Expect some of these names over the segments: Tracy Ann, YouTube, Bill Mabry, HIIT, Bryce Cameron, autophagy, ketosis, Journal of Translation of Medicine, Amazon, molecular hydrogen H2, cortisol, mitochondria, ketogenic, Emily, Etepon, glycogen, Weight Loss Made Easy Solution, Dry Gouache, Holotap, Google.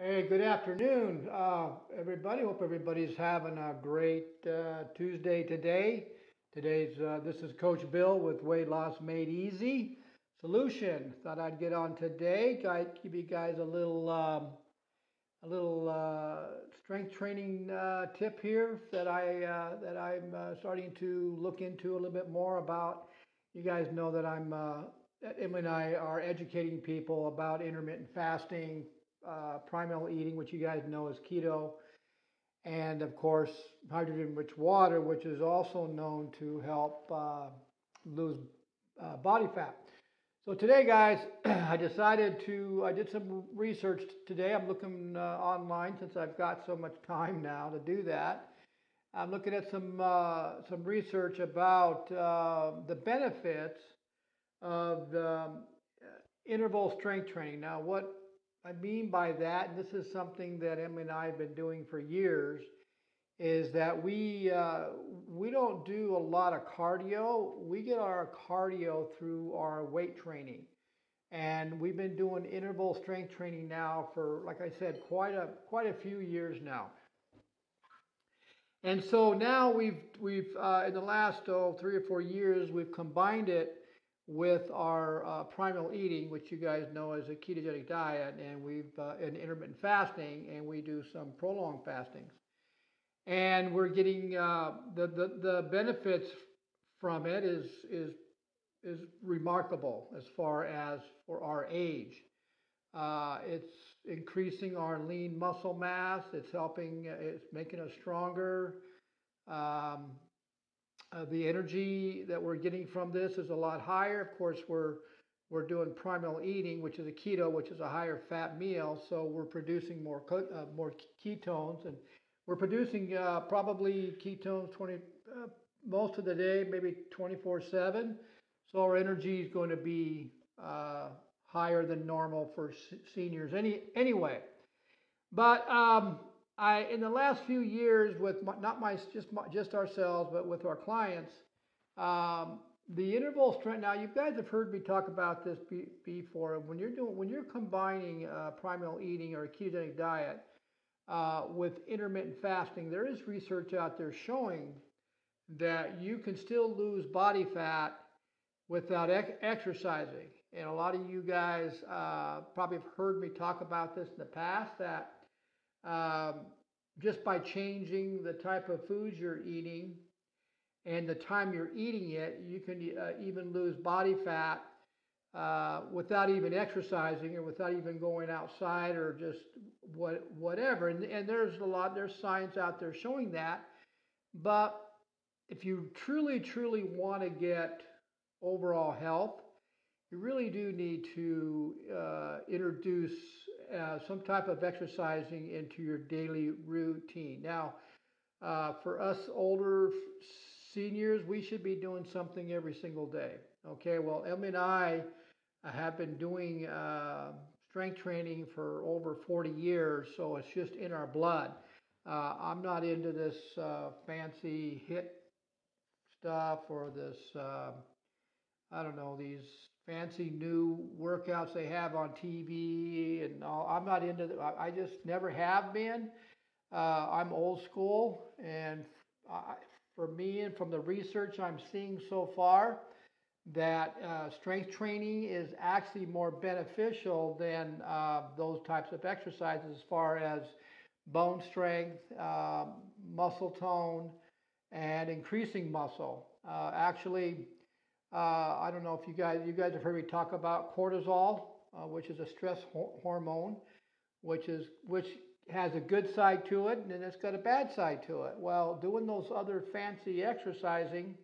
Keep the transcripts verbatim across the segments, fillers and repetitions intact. Hey, good afternoon, uh, everybody. Hope everybody's having a great uh, Tuesday today. Today's uh, this is Coach Bill with Weight Loss Made Easy Solution. Thought I'd get on today. I'd give you guys a little um, a little uh, strength training uh, tip here that I uh, that I'm uh, starting to look into a little bit more about. You guys know that I'm uh, that Emily and I are educating people about intermittent fasting. Uh, primal eating, which you guys know as keto, and of course hydrogen-rich water, which is also known to help uh, lose uh, body fat. So today, guys, I decided to, I did some research today. I'm looking uh, online, since I've got so much time now to do that. I'm looking at some, uh, some research about uh, the benefits of the interval strength training. Now, what I mean by that, and this is something that Emily and I have been doing for years, is that we uh, we don't do a lot of cardio. We get our cardio through our weight training, and we've been doing interval strength training now for, like I said, quite a quite a few years now. And so now we've we've uh, in the last oh, three or four years we've combined it with our uh, primal eating, which you guys know as a ketogenic diet, and we've uh, and intermittent fasting, and we do some prolonged fastings, and we're getting uh, the, the the benefits from it is is is remarkable as far as for our age. Uh, it's increasing our lean muscle mass. It's helping. It's making us stronger. Um, Uh, the energy that we're getting from this is a lot higher. Of course, we're we're doing primal eating, which is a keto, which is a higher fat meal. So we're producing more uh, more ketones, and we're producing uh, probably ketones twenty uh, most of the day, maybe twenty-four seven. So our energy is going to be uh, higher than normal for seniors. Any anyway, but. Um, I, in the last few years, with my, not my just my, just ourselves, but with our clients, um, the interval strength. Now, you guys have heard me talk about this be, before. When you're doing, when you're combining uh, primal eating or a ketogenic diet uh, with intermittent fasting, there is research out there showing that you can still lose body fat without ec exercising. And a lot of you guys uh, probably have heard me talk about this in the past, that. Um, just by changing the type of foods you're eating and the time you're eating it, you can uh, even lose body fat uh, without even exercising or without even going outside or just what whatever. And, and there's a lot, there's science out there showing that. But if you truly, truly want to get overall health, you really do need to uh, introduce uh, some type of exercising into your daily routine. Now, uh, for us older seniors, we should be doing something every single day. Okay, well, Emily and I have been doing uh, strength training for over forty years, so it's just in our blood. Uh, I'm not into this uh, fancy HIIT stuff or this, uh, I don't know, these fancy new workouts they have on T V and all. I'm not into the, I just never have been. Uh, I'm old school, and I, for me and from the research I'm seeing so far, that uh, strength training is actually more beneficial than uh, those types of exercises as far as bone strength, uh, muscle tone, and increasing muscle. Uh, actually, Uh, I don't know if you guys you guys have heard me talk about cortisol, uh, which is a stress ho hormone, which is which has a good side to it, and then it's got a bad side to it. Well, doing those other fancy exercising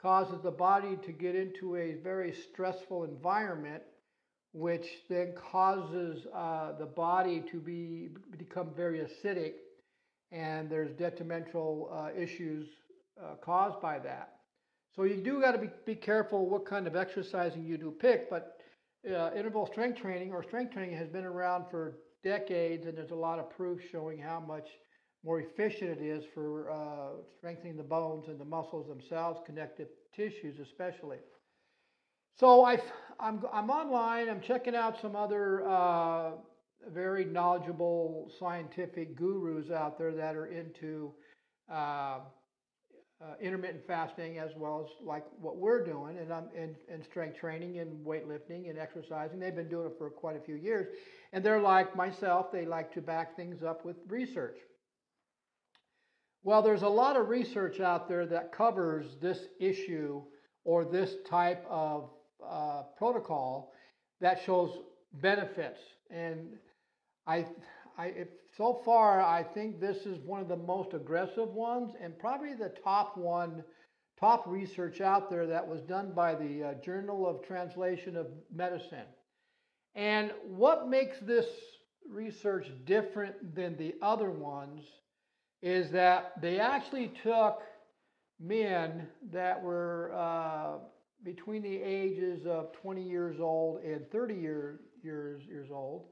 causes the body to get into a very stressful environment, which then causes uh, the body to be become very acidic, and there's detrimental uh, issues uh, caused by that. So you do got to be, be careful what kind of exercising you do pick, but uh, interval strength training or strength training has been around for decades, and there's a lot of proof showing how much more efficient it is for uh, strengthening the bones and the muscles themselves, connective tissues especially. So I've, I'm, I'm online, I'm checking out some other uh, very knowledgeable scientific gurus out there that are into uh, uh, intermittent fasting, as well as like what we're doing, and I'm and, and strength training and weightlifting and exercising. They've been doing it for quite a few years, and they're like myself. They like to back things up with research. Well, there's a lot of research out there that covers this issue or this type of uh, protocol that shows benefits, and I, I if, so far I think this is one of the most aggressive ones, and probably the top one, top research out there that was done by the uh, Journal of Translation of Medicine. And what makes this research different than the other ones is that they actually took men that were uh, between the ages of twenty years old and thirty years old,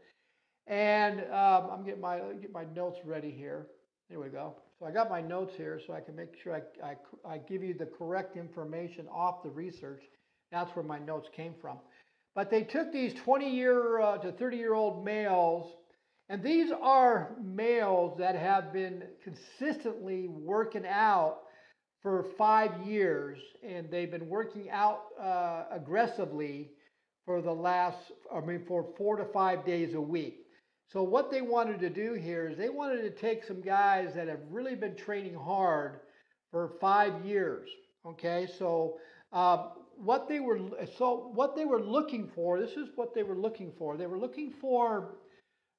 and um, I'm getting my get my notes ready here. There we go. So I got my notes here, so I can make sure I I, I give you the correct information off the research. That's where my notes came from. But they took these twenty year to thirty year old males. And these are males that have been consistently working out for five years, and they've been working out uh, aggressively for the last, I mean, for four to five days a week. So what they wanted to do here is they wanted to take some guys that have really been training hard for five years. Okay, so uh, what they were, so what they were looking for, this is what they were looking for. They were looking for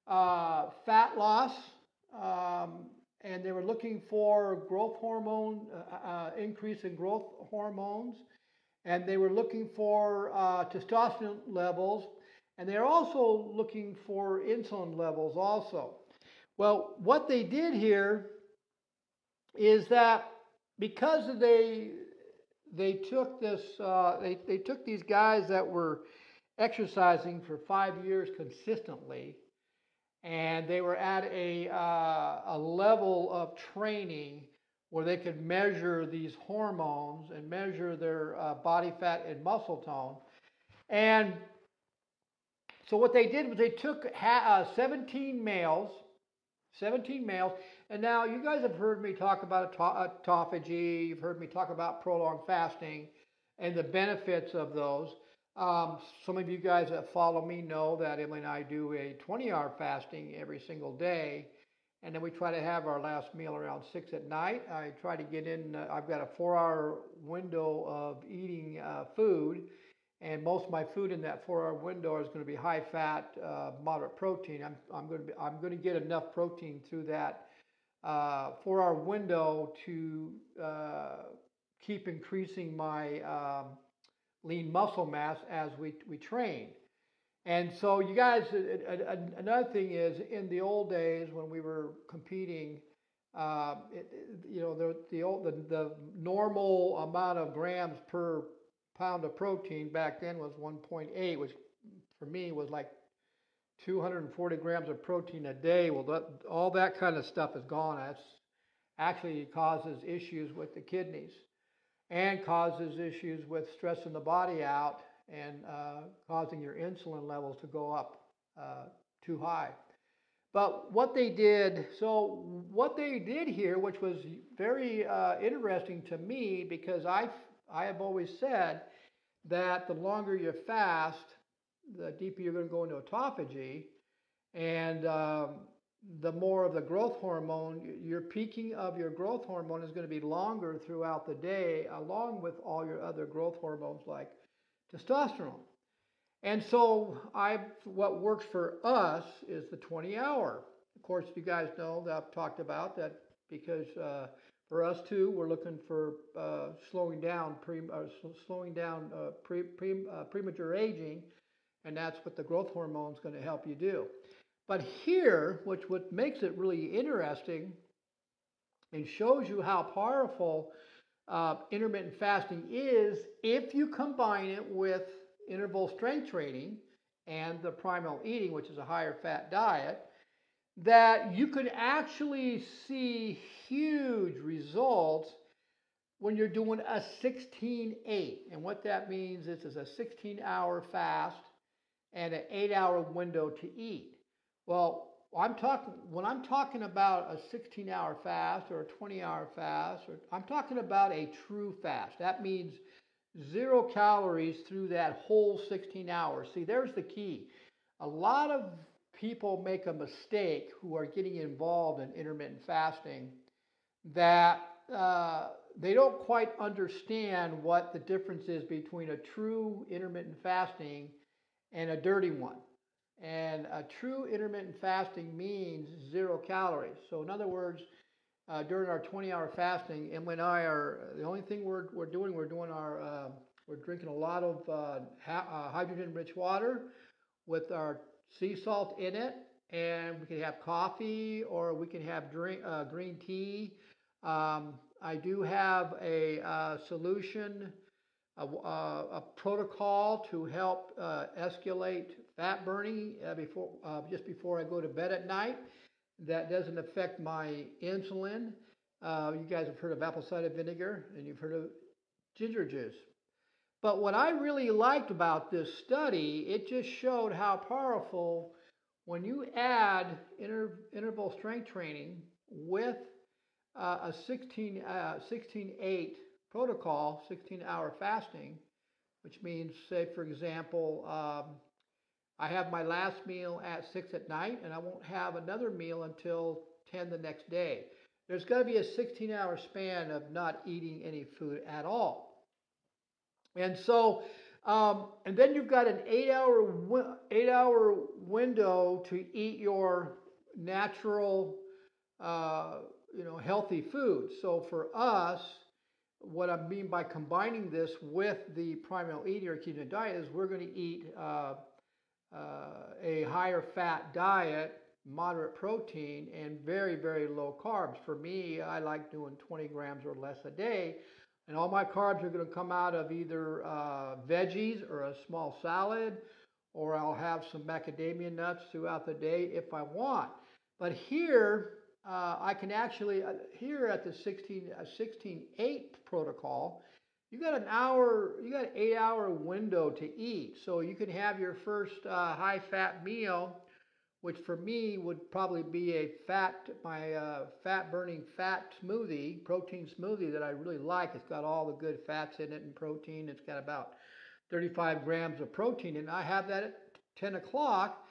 Uh, fat loss, um, and they were looking for growth hormone, uh, uh, increase in growth hormones, and they were looking for uh, testosterone levels, and they're also looking for insulin levels also. Well, what they did here is that because they they took this, uh, they, they took these guys that were exercising for five years consistently, and they were at a, uh, a level of training where they could measure these hormones and measure their uh, body fat and muscle tone. And so what they did was they took uh, seventeen males, seventeen males, and now you guys have heard me talk about autophagy, you've heard me talk about prolonged fasting and the benefits of those. Um, some of you guys that follow me know that Emily and I do a twenty hour fasting every single day, and then we try to have our last meal around six at night. I try to get in, uh, I've got a four hour window of eating uh, food, and most of my food in that four hour window is going to be high fat, uh, moderate protein. I'm, I'm going to be, I'm going to get enough protein through that uh, four hour window to uh, keep increasing my um, lean muscle mass as we, we train. And so you guys, another thing is, in the old days when we were competing, uh, it, you know, the, the, old, the, the normal amount of grams per pound of protein back then was one point eight, which for me was like two hundred forty grams of protein a day. Well, that, all that kind of stuff is gone. That's actually causes issues with the kidneys, and causes issues with stressing the body out and uh, causing your insulin levels to go up uh, too high. But what they did, so what they did here, which was very uh, interesting to me, because I I have always said that the longer you fast, the deeper you're going to go into autophagy, and um, the more of the growth hormone, your peaking of your growth hormone is going to be longer throughout the day, along with all your other growth hormones like testosterone. And so I, what works for us is the twenty hour. Of course, you guys know that I've talked about that, because uh, for us too, we're looking for uh, slowing down, pre, uh, slowing down uh, pre, pre, uh, premature aging, and that's what the growth hormone is going to help you do. But here, which what makes it really interesting and shows you how powerful uh, intermittent fasting is, if you combine it with interval strength training and the primal eating, which is a higher fat diet, that you can actually see huge results when you're doing a sixteen eight. And what that means is it's a sixteen hour fast and an eight hour window to eat. Well, I'm talking when I'm talking about a sixteen-hour fast or a twenty-hour fast, or I'm talking about a true fast. That means zero calories through that whole sixteen hours. See, there's the key. A lot of people make a mistake who are getting involved in intermittent fasting that uh, they don't quite understand what the difference is between a true intermittent fasting and a dirty one. And a true intermittent fasting means zero calories. So in other words, uh, during our twenty-hour fasting, Emily and I are, the only thing we're, we're doing, we're doing our, uh, we're drinking a lot of uh, uh, hydrogen-rich water with our sea salt in it, and we can have coffee or we can have drink, uh, green tea. Um, I do have a uh, solution, a, a, a protocol to help uh, escalate fat burning uh, before, uh, just before I go to bed at night. That doesn't affect my insulin. Uh, you guys have heard of apple cider vinegar and you've heard of ginger juice. But what I really liked about this study, it just showed how powerful when you add inter interval strength training with uh, a sixteen eight protocol, sixteen hour fasting, which means, say, for example, um, I have my last meal at six at night and I won't have another meal until ten the next day. There's got to be a sixteen hour span of not eating any food at all. And so, um, and then you've got an eight-hour eight-hour window to eat your natural, uh, you know, healthy food. So for us, what I mean by combining this with the primal eating or ketogenic diet is we're going to eat uh, uh, a higher fat diet, moderate protein, and very, very low carbs. For me, I like doing twenty grams or less a day. And all my carbs are going to come out of either uh, veggies or a small salad, or I'll have some macadamia nuts throughout the day if I want. But here, uh, I can actually, uh, here at the sixteen eight protocol, you got an hour, you got an eight hour window to eat. So you can have your first uh, high fat meal, which for me would probably be a fat, my uh, fat burning fat smoothie, protein smoothie that I really like. It's got all the good fats in it and protein. It's got about thirty-five grams of protein, and I have that at ten o'clock.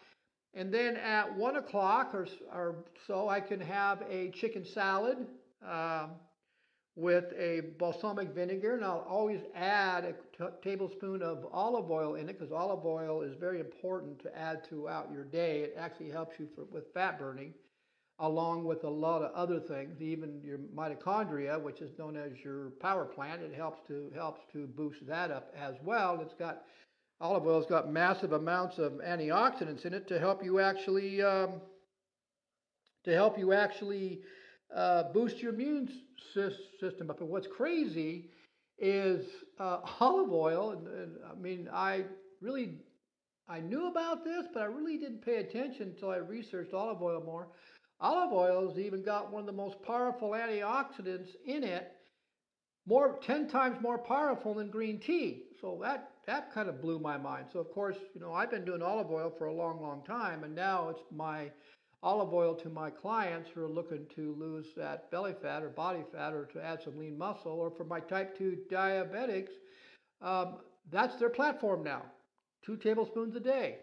And then at one o'clock or, or so, I can have a chicken salad um, with a balsamic vinegar, and I'll always add a t tablespoon of olive oil in it, because olive oil is very important to add throughout your day. It actually helps you for, with fat burning, along with a lot of other things, even your mitochondria, which is known as your power plant. It helps to helps to boost that up as well. It's got, olive oil's got massive amounts of antioxidants in it to help you actually um, to help you actually Uh, boost your immune system up. And what's crazy is uh, olive oil, and, and I mean, I really, I knew about this, but I really didn't pay attention until I researched olive oil more. Olive oil has even got one of the most powerful antioxidants in it, more ten times more powerful than green tea. So that, that kind of blew my mind. So of course, you know, I've been doing olive oil for a long, long time, and now it's my olive oil to my clients who are looking to lose that belly fat or body fat, or to add some lean muscle, or for my type two diabetics, um, that's their platform now, two tablespoons a day.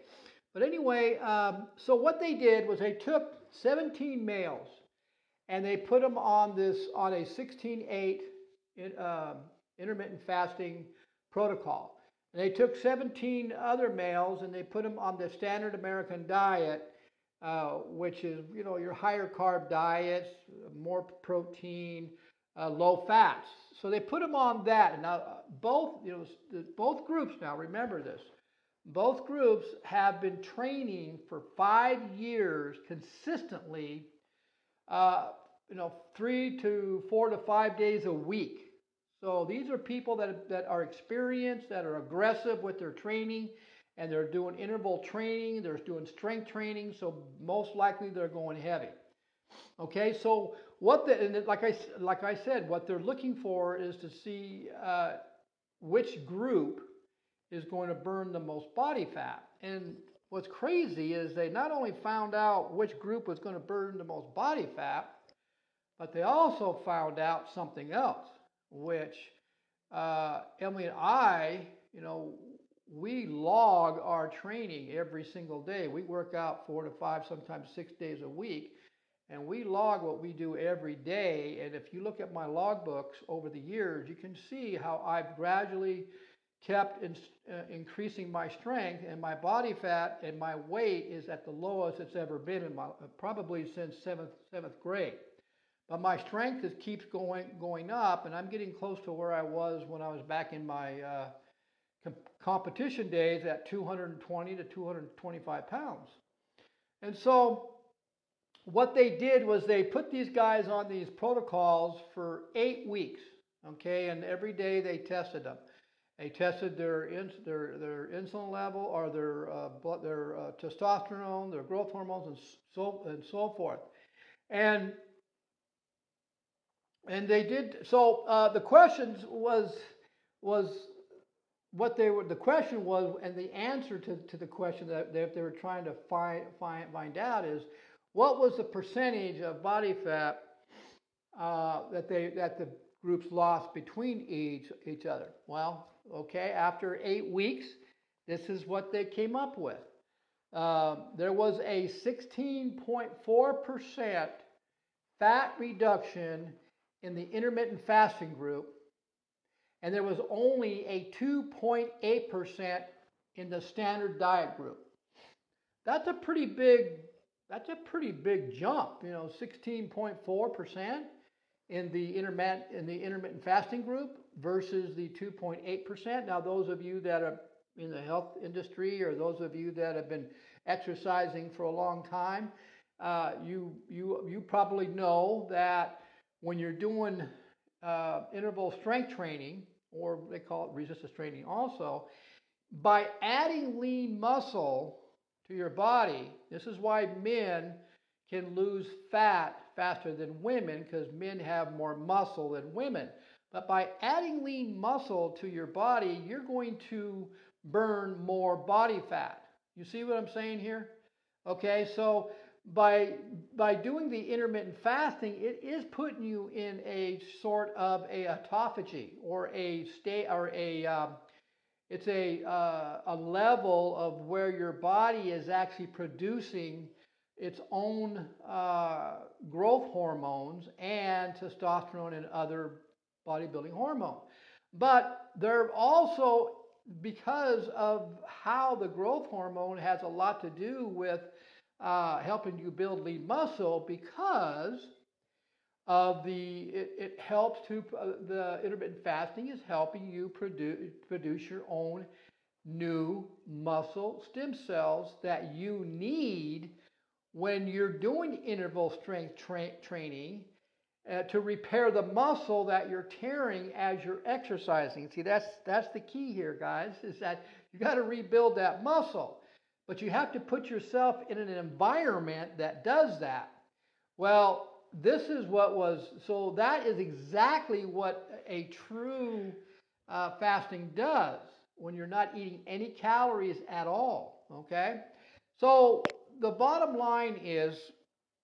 But anyway, um, so what they did was they took seventeen males and they put them on this, on a sixteen eight in, um, intermittent fasting protocol. And they took seventeen other males and they put them on the standard American diet, Uh, which is, you know, your higher carb diets, more protein, uh, low fats. So they put them on that. And now both, you know, both groups now, remember this, both groups have been training for five years consistently, uh, you know, three to four to five days a week. So these are people that, that are experienced, that are aggressive with their training, and they're doing interval training, they're doing strength training, so most likely they're going heavy. Okay, so what the, and like I, like I said, what they're looking for is to see uh, which group is going to burn the most body fat. And What's crazy is they not only found out which group was going to burn the most body fat, but they also found out something else, which uh, Emily and I, you know, we log our training every single day. We work out four to five, sometimes six days a week, and we log what we do every day. And if you look at my logbooks over the years, you can see how I've gradually kept in, uh, increasing my strength, and my body fat and my weight is at the lowest it's ever been in my, probably since seventh, seventh grade. But my strength is, keeps going, going up, and I'm getting close to where I was when I was back in my uh, com competition days at two hundred twenty to two hundred twenty-five pounds. And so what they did was they put these guys on these protocols for eight weeks, okay, and every day they tested them. They tested their ins their their insulin level, or their uh, blood, their uh, testosterone, their growth hormones, and so and so forth, and and they did. So uh, the questions was was what they were. The question was, and the answer to, to the question that they, they were trying to find find find out is, what was the percentage of body fat uh, that they that the groups lost between each each other? Well, okay, after eight weeks, this is what they came up with. Um, there was a sixteen point four percent fat reduction in the intermittent fasting group, and there was only a two point eight percent in the standard diet group. That's a pretty big. That's a pretty big jump. You know, sixteen point four percent. In the intermittent in the intermittent fasting group versus the two point eight percent. Now, those of you that are in the health industry, or those of you that have been exercising for a long time, uh, you you you probably know that when you're doing uh, interval strength training, or they call it resistance training, also, by adding lean muscle to your body, this is why men can lose fat faster than women, because men have more muscle than women. But by adding lean muscle to your body, you're going to burn more body fat. You see what I'm saying here? Okay, so by by doing the intermittent fasting, it is putting you in a sort of a autophagy, or a state, or a um, it's a uh, a level of where your body is actually producing its own uh, growth hormones and testosterone and other bodybuilding hormones. But they're also, because of how the growth hormone has a lot to do with uh, helping you build lean muscle, because of the, it, it helps to, uh, the intermittent fasting is helping you produce, produce your own new muscle stem cells that you need when you're doing interval strength tra training uh, to repair the muscle that you're tearing as you're exercising. See, that's that's the key here, guys, is that you got to rebuild that muscle, but you have to put yourself in an environment that does that. Well, this is what was, so that is exactly what a true uh, fasting does when you're not eating any calories at all, okay? So the bottom line is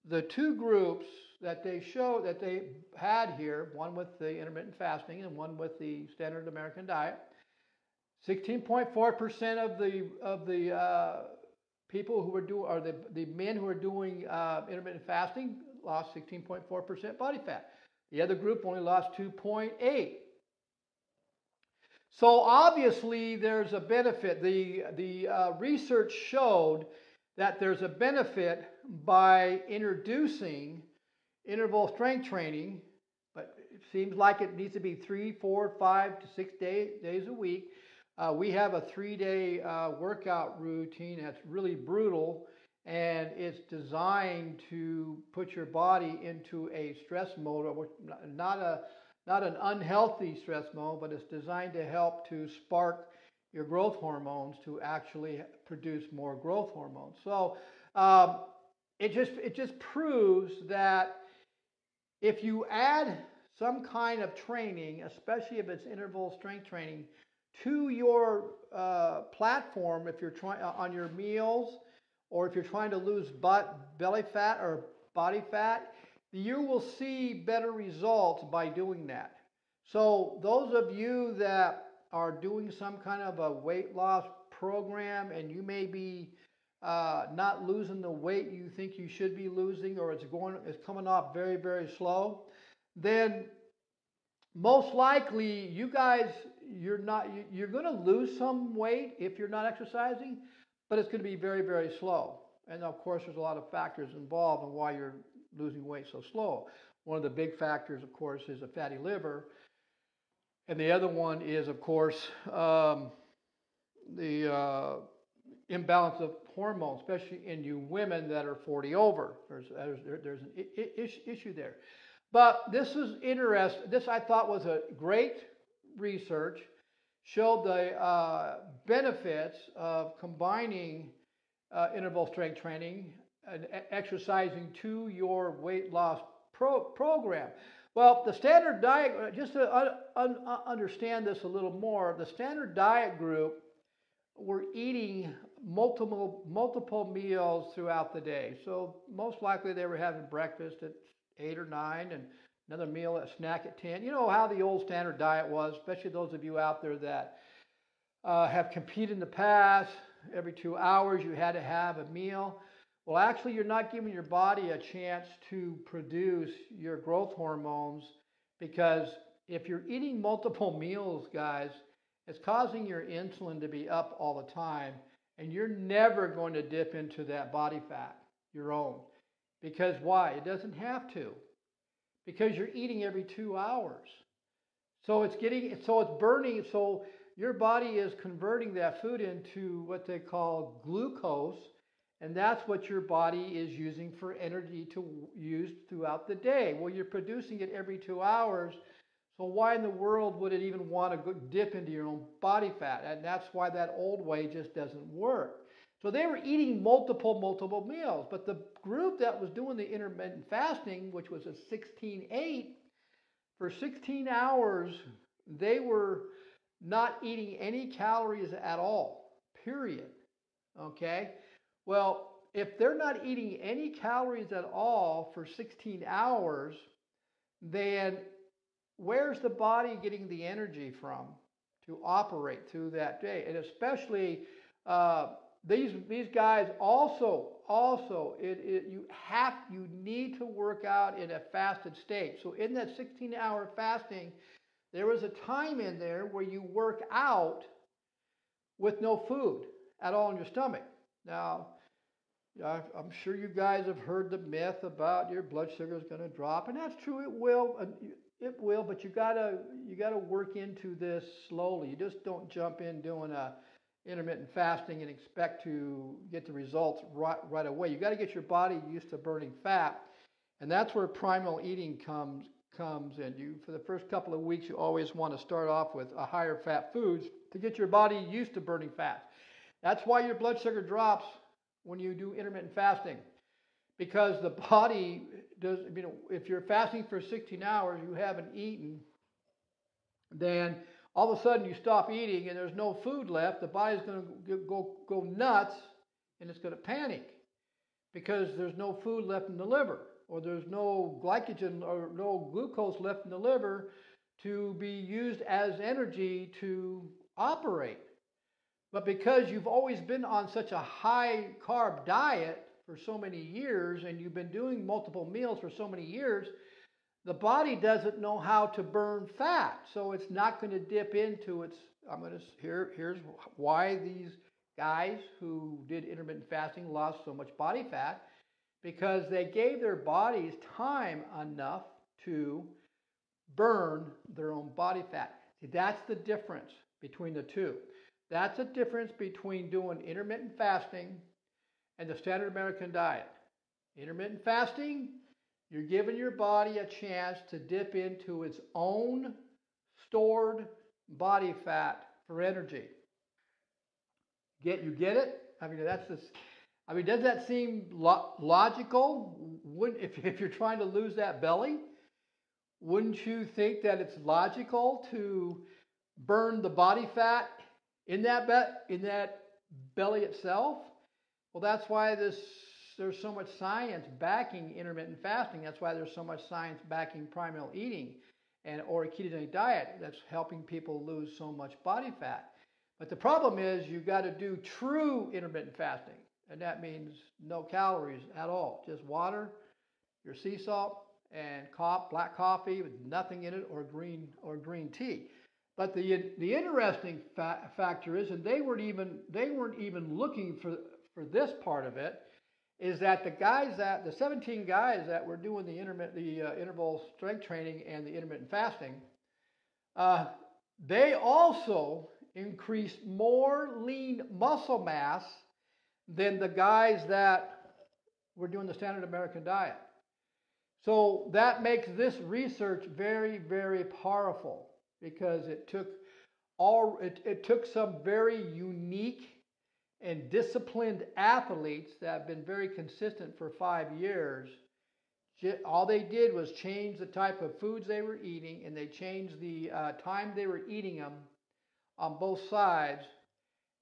the two groups that they show that they had here, one with the intermittent fasting and one with the standard American diet, sixteen point four percent of the of the uh, people who were doing, or the, the men who were doing uh, intermittent fasting lost sixteen point four percent body fat. The other group only lost two point eight. So obviously there's a benefit. The, the uh, research showed that there's a benefit by introducing interval strength training, but it seems like it needs to be three, four, five to six day, days a week. Uh, we have a three-day uh, workout routine that's really brutal, and it's designed to put your body into a stress mode, or not a not an unhealthy stress mode, but it's designed to help to spark your growth hormones to actually produce more growth hormones. So um, it just it just proves that if you add some kind of training, especially if it's interval strength training, to your uh, platform if you're trying uh, on your meals, or if you're trying to lose butt, belly fat or body fat, you will see better results by doing that. So those of you that are doing some kind of a weight loss program and you may be uh, not losing the weight you think you should be losing, or it's going, it's coming off very, very slow, then most likely you guys, you're not, you're going to lose some weight if you're not exercising, but it's going to be very, very slow. And of course, there's a lot of factors involved in why you're losing weight so slow. One of the big factors, of course, is a fatty liver. And the other one is, of course, um, the uh, imbalance of hormones, especially in you women that are forty over. There's, there's, there's an issue there. But this is interesting. This, I thought, was a great research. Showed the uh, benefits of combining uh, interval strength training and exercising to your weight loss pro program. Well, the standard diet, just to un un understand this a little more, the standard diet group were eating multiple, multiple meals throughout the day. So most likely they were having breakfast at eight or nine and another meal, a snack at ten. You know how the old standard diet was, especially those of you out there that uh, have competed in the past. Every two hours you had to have a meal. Well, actually, you're not giving your body a chance to produce your growth hormones, because if you're eating multiple meals, guys, it's causing your insulin to be up all the time, and you're never going to dip into that body fat, your own. Because why? It doesn't have to. Because you're eating every two hours. So it's getting, so it's burning, so your body is converting that food into what they call glucose, and that's what your body is using for energy to use throughout the day. Well, you're producing it every two hours, so why in the world would it even want to go dip into your own body fat? And that's why that old way just doesn't work. So they were eating multiple, multiple meals, but the group that was doing the intermittent fasting, which was a sixteen eight, for sixteen hours, they were not eating any calories at all, period, okay? Well, if they're not eating any calories at all for sixteen hours, then where's the body getting the energy from to operate through that day? And especially, uh, These, these guys also, also, it, it, you have, you need to work out in a fasted state. So in that sixteen hour fasting, there was a time in there where you work out with no food at all in your stomach. Now, I'm sure you guys have heard the myth about your blood sugar is going to drop, and that's true, it will, it will, but you gotta, you gotta work into this slowly. You just don't jump in doing a intermittent fasting and expect to get the results right, right away. You got to get your body used to burning fat, and that's where primal eating comes comes in. You, for the first couple of weeks, you always want to start off with a higher fat foods to get your body used to burning fat. That's why your blood sugar drops when you do intermittent fasting, because the body does. You know, if you're fasting for sixteen hours, you haven't eaten, then all of a sudden you stop eating and there's no food left, the body's going to go, go nuts, and it's going to panic because there's no food left in the liver, or there's no glycogen or no glucose left in the liver to be used as energy to operate. But because you've always been on such a high carb diet for so many years, and you've been doing multiple meals for so many years, the body doesn't know how to burn fat, so it's not going to dip into its. I'm going to here. Here's why these guys who did intermittent fasting lost so much body fat, because they gave their bodies time enough to burn their own body fat. See, that's the difference between the two. That's the difference between doing intermittent fasting and the standard American diet. Intermittent fasting, you're giving your body a chance to dip into its own stored body fat for energy. Get you get it? I mean, that's this. I mean, does that seem lo logical? Wouldn't, if if you're trying to lose that belly, wouldn't you think that it's logical to burn the body fat in that be- in that belly itself. Well, that's why this there's so much science backing intermittent fasting. That's why there's so much science backing primal eating and or a ketogenic diet that's helping people lose so much body fat. But the problem is you've got to do true intermittent fasting, and that means no calories at all, just water, your sea salt, and co- black coffee with nothing in it, or green or green tea. But the the interesting fa- factor is, and they weren't even they weren't even looking for for this part of it, is that the guys that the seventeen guys that were doing the intermittent the uh, interval strength training and the intermittent fasting, uh, they also increased more lean muscle mass than the guys that were doing the standard American diet. So that makes this research very, very powerful, because it took all it, it took some very unique and disciplined athletes that have been very consistent for five years. All they did was change the type of foods they were eating, and they changed the uh, time they were eating them on both sides,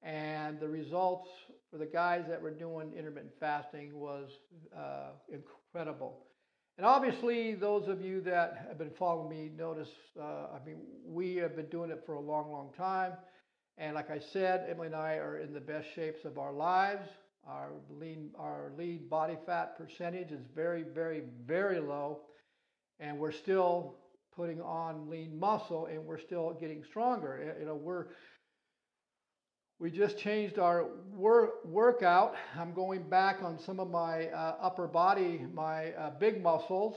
and the results for the guys that were doing intermittent fasting was uh, incredible. And obviously, those of you that have been following me notice, uh, I mean, we have been doing it for a long, long time. And like I said, Emily and I are in the best shapes of our lives. Our lean, our lean body fat percentage is very, very, very low. And we're still putting on lean muscle, and we're still getting stronger. You know, we're, we just changed our wor- workout. I'm going back on some of my uh, upper body, my uh, big muscles,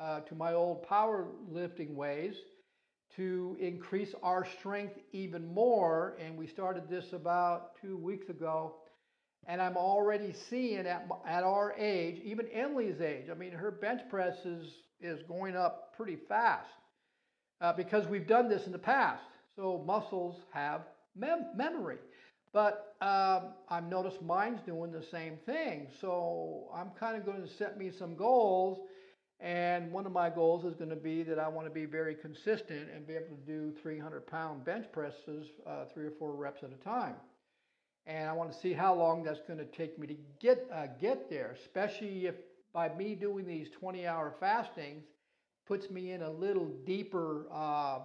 uh, to my old power lifting ways to increase our strength even more. And we started this about two weeks ago. And I'm already seeing at, at our age, even Emily's age, I mean, her bench press is, is going up pretty fast uh, because we've done this in the past. So muscles have mem- memory. But um, I've noticed mine's doing the same thing. So I'm kind of going to set me some goals. And one of my goals is going to be that I want to be very consistent and be able to do three hundred pound bench presses, uh, three or four reps at a time. And I want to see how long that's going to take me to get uh, get there, especially if by me doing these twenty hour fastings puts me in a little deeper uh,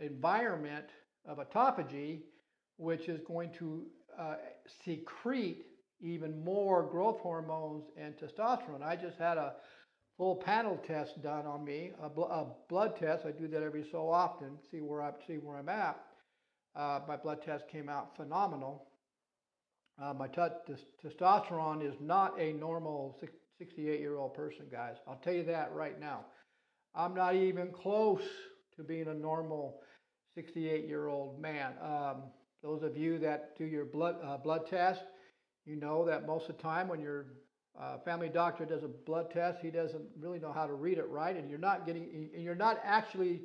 environment of autophagy, which is going to uh, secrete even more growth hormones and testosterone. I just had a full panel test done on me, a, bl- a blood test. I do that every so often, see where I see where I'm at. Uh, my blood test came out phenomenal. Uh, my t- t- testosterone is not a normal sixty-eight year old person, guys. I'll tell you that right now. I'm not even close to being a normal sixty-eight year old man. Um, those of you that do your blood uh, blood test, you know that most of the time when you're Uh, family doctor does a blood test, he doesn't really know how to read it right, and you're not getting, and you're not actually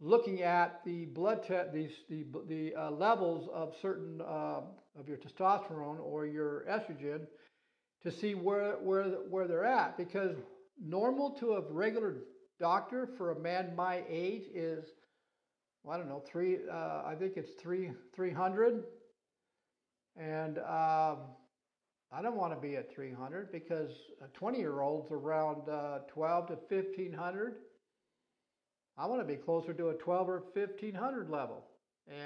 looking at the blood test, the the, the uh, levels of certain uh, of your testosterone or your estrogen to see where where where they're at, because normal to a regular doctor for a man my age is, well, I don't know, three. Uh, I think it's three three hundred, and. Um, I don't want to be at three hundred because a twenty year old's around uh, twelve to fifteen hundred. I want to be closer to a twelve or fifteen hundred level.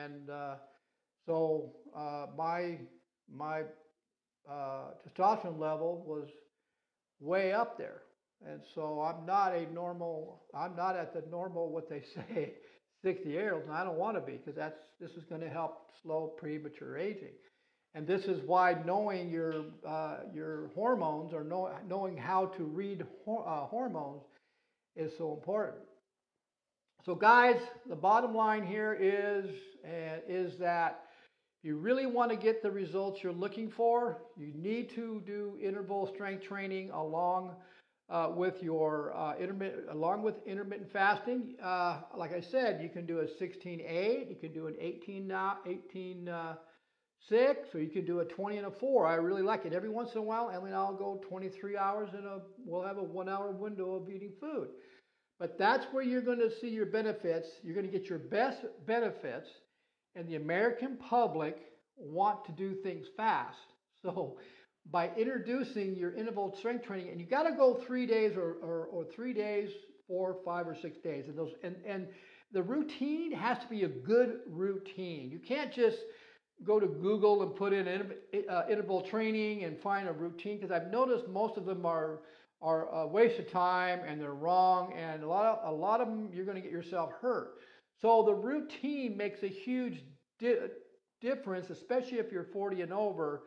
And uh, so uh, my my uh, testosterone level was way up there. And so I'm not a normal, I'm not at the normal, what they say, sixty year olds. And I don't want to be, because that's, this is going to help slow premature aging. And this is why knowing your uh, your hormones, or know, knowing how to read ho- uh, hormones, is so important. So, guys, the bottom line here is uh, is that if you really want to get the results you're looking for, you need to do interval strength training along uh, with your uh, intermittent along with intermittent fasting. Uh, like I said, you can do a sixteen eight, you can do an eighteen eighteen. Uh, Six, or you could do a twenty and a four. I really like it. Every once in a while, Emily and I'll go twenty-three hours, and we'll have a one hour window of eating food. But that's where you're going to see your benefits. You're going to get your best benefits. And the American public want to do things fast. So by introducing your interval strength training, and you got to go three days or, or, or three days, four, five, or six days. And, those, and, and the routine has to be a good routine. You can't just go to Google and put in uh, interval training and find a routine, because I've noticed most of them are are a waste of time and they're wrong, and a lot of, a lot of them you're going to get yourself hurt. So the routine makes a huge di difference, especially if you're forty and over,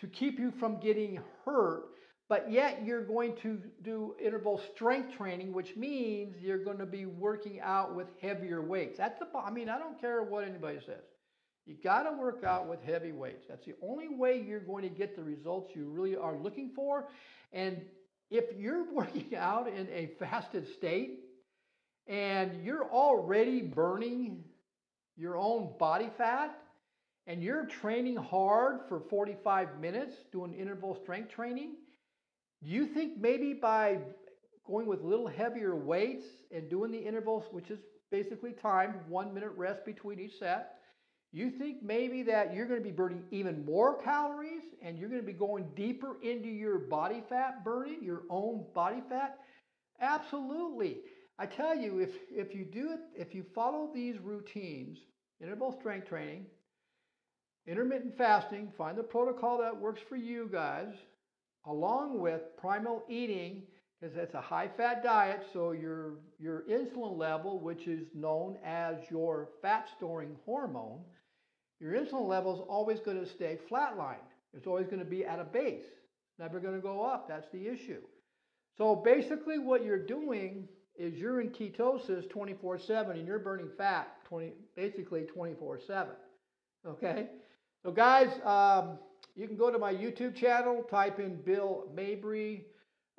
to keep you from getting hurt. But yet you're going to do interval strength training, which means you're going to be working out with heavier weights. That's the, I mean, I don't care what anybody says. You got to work out with heavy weights. That's the only way you're going to get the results you really are looking for. And if you're working out in a fasted state and you're already burning your own body fat and you're training hard for forty-five minutes doing interval strength training, do you think maybe by going with little heavier weights and doing the intervals, which is basically timed, one minute rest between each set, you think maybe that you're going to be burning even more calories and you're going to be going deeper into your body fat burning, your own body fat? Absolutely. I tell you, if, if you do it, if you follow these routines, interval strength training, intermittent fasting, find the protocol that works for you guys, along with primal eating, because that's a high-fat diet, so your, your insulin level, which is known as your fat-storing hormone, your insulin level is always going to stay flatlined. It's always going to be at a base. It's never going to go up. That's the issue. So basically what you're doing is you're in ketosis twenty-four seven, and you're burning fat twenty, basically twenty-four seven, okay? So guys, um, you can go to my YouTube channel, type in Bill Mabry,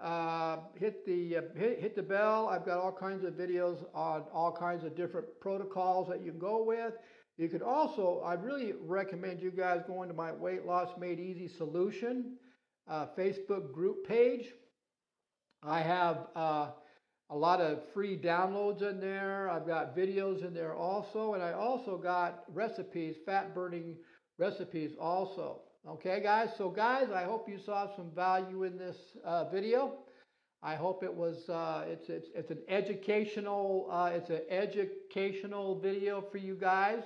Uh, hit the uh, hit, hit the bell. I've got all kinds of videos on all kinds of different protocols that you can go with. You could also, I really recommend you guys going to my Weight Loss Made Easy Solution uh, Facebook group page. I have uh, a lot of free downloads in there. I've got videos in there also, and I also got recipes, fat burning recipes also. Okay, guys. So, guys, I hope you saw some value in this uh, video. I hope it was. Uh, it's it's it's an educational. Uh, it's an educational video for you guys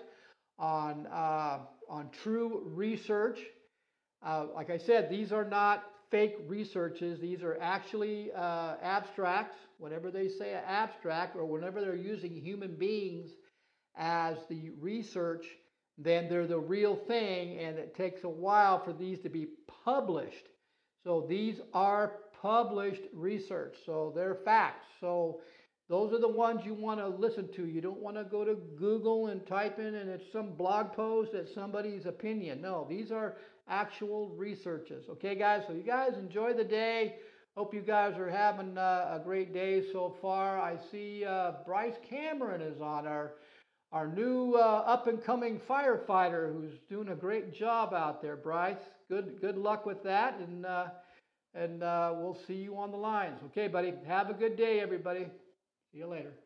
on uh, on true research. Uh, like I said, these are not fake researches. These are actually uh, abstracts. Whenever they say an abstract, or whenever they're using human beings as the research, then they're the real thing, and it takes a while for these to be published. So these are published research, so they're facts. So those are the ones you want to listen to. You don't want to go to Google and type in and it's some blog post, that's somebody's opinion. No, these are actual researches. Okay, guys, so you guys enjoy the day. Hope you guys are having uh, a great day so far. I see uh, Bryce Cameron is on our Our new uh, up-and-coming firefighter, who's doing a great job out there, Bryce. Good, good luck with that, and uh, and uh, we'll see you on the lines. Okay, buddy. Have a good day, everybody. See you later.